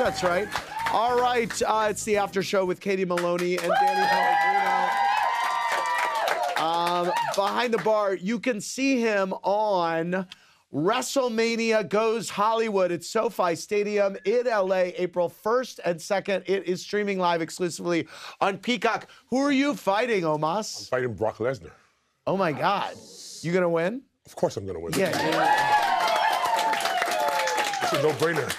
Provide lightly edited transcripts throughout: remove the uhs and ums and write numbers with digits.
That's right. All right, it's the after show with Katie Maloney and Danny Pellegrino. Behind the bar, you can see him on WrestleMania Goes Hollywood at SoFi Stadium in LA, April 1st and 2nd. It is streaming live exclusively on Peacock. Who are you fighting, Omos? I'm fighting Brock Lesnar. Oh my God. You gonna win? Of course I'm gonna win. Yeah. It's a no-brainer.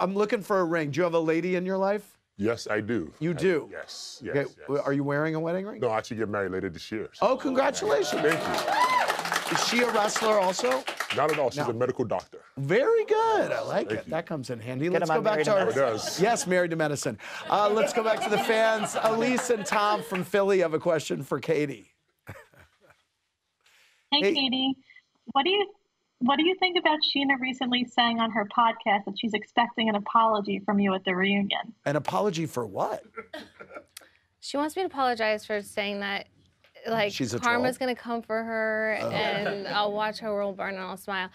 I'm looking for a ring. Do you have a lady in your life? Yes, I do. You do? Yes, okay. Yes. Are you wearing a wedding ring? No, I should get married later this year. So. Oh, congratulations. Thank you. Is she a wrestler also? Not at all. She's a medical doctor. Very good. I like it. That comes in handy. Let's go back to our... Yes, married to medicine. Let's go back to the fans. Elise and Tom from Philly have a question for Katie. Hey, Katie. What do you think about Scheana recently saying on her podcast that she's expecting an apology from you at the reunion? An apology for what? She wants me to apologize for saying that like karma's gonna come for her, and I'll watch her world burn and I'll smile.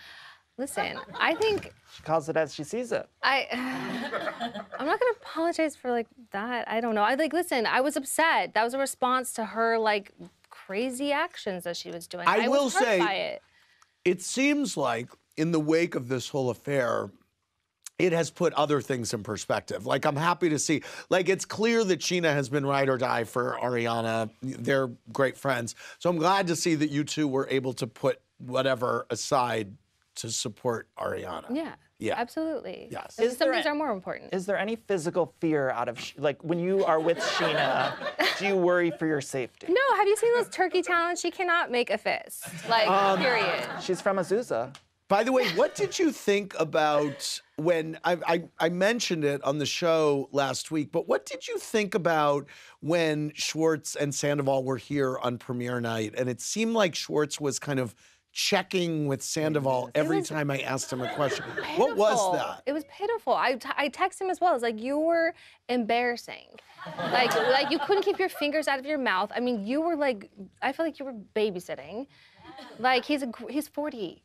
Listen, I think she calls it as she sees it. I'm not gonna apologize for like that. I don't know. Listen, I was upset. That was a response to her like crazy actions that she was doing. I will was hurt say, by it. It seems like in the wake of this whole affair, it has put other things in perspective. Like, I'm happy to see, like, it's clear that Scheana has been ride or die for Ariana. They're great friends. So I'm glad to see that you two were able to put whatever aside to support Ariana. Yeah. Yeah. Absolutely. Yes. Some things are more important. Is there any physical fear out of, like, when you are with Scheana, do you worry for your safety? No. Have you seen those turkey talents? She cannot make a fist. Like, period. She's from Azusa. By the way, what did you think about when I mentioned it on the show last week, but what did you think about when Schwartz and Sandoval were here on premiere night? And it seemed like Schwartz was kind of checking with Sandoval every time I asked him a question. Pitiful. What was that? It was pitiful. I texted him as well. It's like, you were embarrassing. Like you couldn't keep your fingers out of your mouth. I mean, you were like, I feel like you were babysitting. Like, he's 40.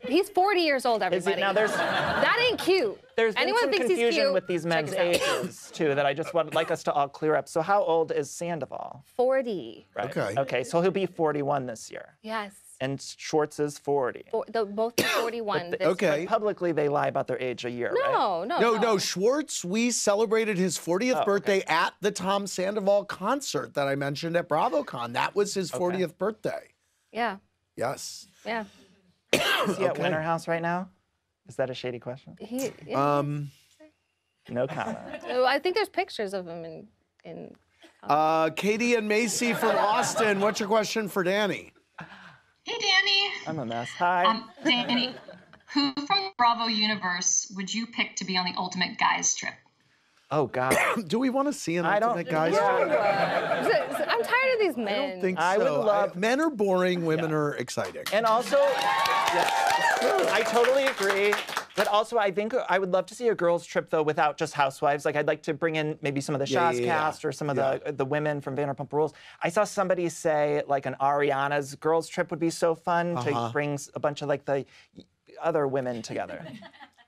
He's 40 years old, everybody. Now that ain't cute. There's been some confusion with these men's ages, too, that I just would like us to all clear up. So how old is Sandoval? 40. Right. Okay, so he'll be 41 this year. Yes. And Schwartz is 40. Both are 41. Okay. Publicly, they lie about their age a year, right? No. Schwartz, we celebrated his 40th birthday at the Tom Sandoval concert that I mentioned at BravoCon. That was his 40th birthday. Yeah. Yes. Yeah. Is he at Winter House right now? Is that a shady question? No comment. I think there's pictures of him in Katie and Macy from Austin, what's your question for Danny? Hey, Danny. I'm a mess. Hi. Danny, who from Bravo Universe would you pick to be on the Ultimate Guys Trip? Oh, God. Do we want to see an Ultimate Guys Trip? Yeah. I'm tired of these men. I don't think so. Men are boring, women are exciting. And also, I totally agree. But also, I think I would love to see a girls' trip, though, without just housewives. Like, I'd like to bring in maybe some of the Shaz cast or some of the women from Vanderpump Rules. I saw somebody say, like, an Ariana's girls' trip would be so fun to bring a bunch of, like, the other women together.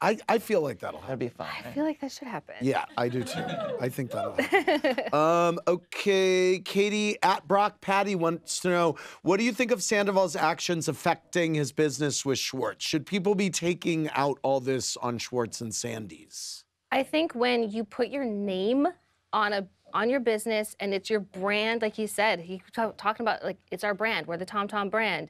I feel like that'll happen. That'd be fun. I feel like that should happen. Yeah, I do too. I think that'll happen. Okay, Katie, at Brock Patty wants to know, what do you think of Sandoval's actions affecting his business with Schwartz? Should people be taking out all this on Schwartz and Sandy's? I think when you put your name on your business and it's your brand, like he said, he talking about, like, it's our brand, we're the TomTom brand.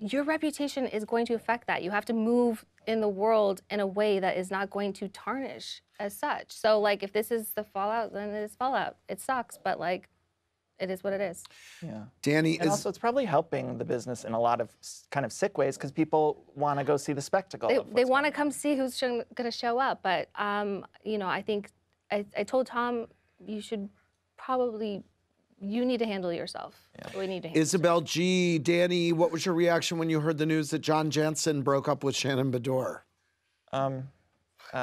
Your reputation is going to affect that. You have to move in the world in a way that is not going to tarnish as such. So, like, if this is the fallout, then it is fallout. It sucks, but, like, it is what it is. Yeah. Danny, also, it's probably helping the business in a lot of kind of sick ways because people want to go see the spectacle. They want to come see who's going to show up. But, you know, I think I told Tom, you should probably... You need to handle yourself. Yeah. We need to handle Isabel G. Danny, what was your reaction when you heard the news that John Jensen broke up with Shannon Bedore? I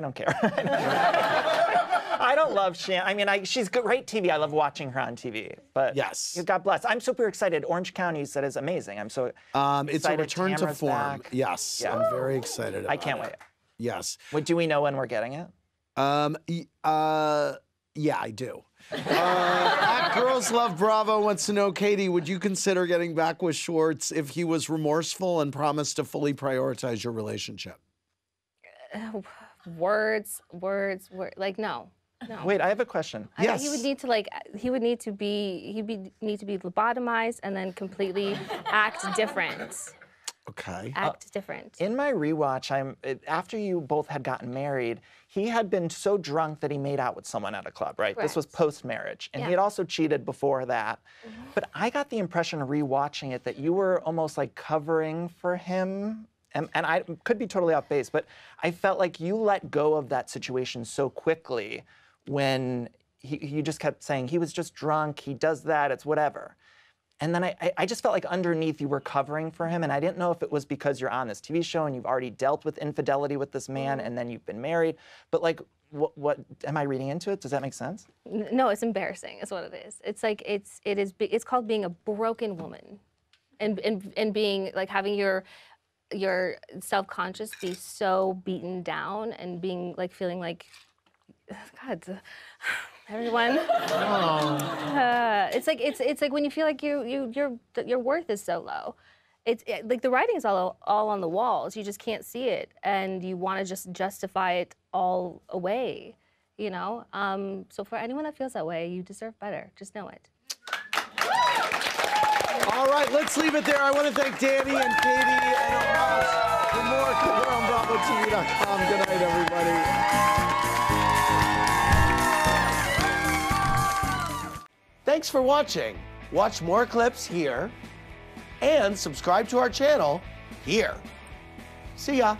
don't care. I don't love Shannon. I mean, she's great TV. I love watching her on TV. But yes, God bless. I'm super excited. Orange County said is amazing. I'm so excited. It's a return to form. Back. Yes, yeah. I'm very excited about it. I can't wait. Yes. What, do we know when we're getting it? Yeah, I do. Girls Love Bravo wants to know, Katie, would you consider getting back with Schwartz if he was remorseful and promised to fully prioritize your relationship? Words. Like, no. No. Wait, I have a question. Yes. He would need to, like, he'd need to be lobotomized and then completely act different. Okay. Act different. In my rewatch, after you both had gotten married, he had been so drunk that he made out with someone at a club, right? Correct. This was post-marriage. And he had also cheated before that. Mm-hmm. But I got the impression rewatching it that you were almost like covering for him. And I could be totally off base, but I felt like you let go of that situation so quickly when you just kept saying, he was just drunk, he does that, it's whatever. And then I just felt like underneath you were covering for him, and I didn't know if it was because you're on this TV show and you've already dealt with infidelity with this man and then you've been married, but like, what am I reading into it? Does that make sense? No, it's embarrassing is what it is. It's like, it's called being a broken woman and being like having your self-conscious be so beaten down and being like feeling like, God, everyone. Oh. It's like when you feel like your worth is so low. It's like the writing is all on the walls. You just can't see it, and you want to just justify it all away, you know. So for anyone that feels that way, you deserve better. Just know it. All right, let's leave it there. I want to thank Danny and Katie and Omos for more. We're on BravoTV.com. Good night, everybody. Thanks for watching. Watch more clips here and subscribe to our channel here. See ya.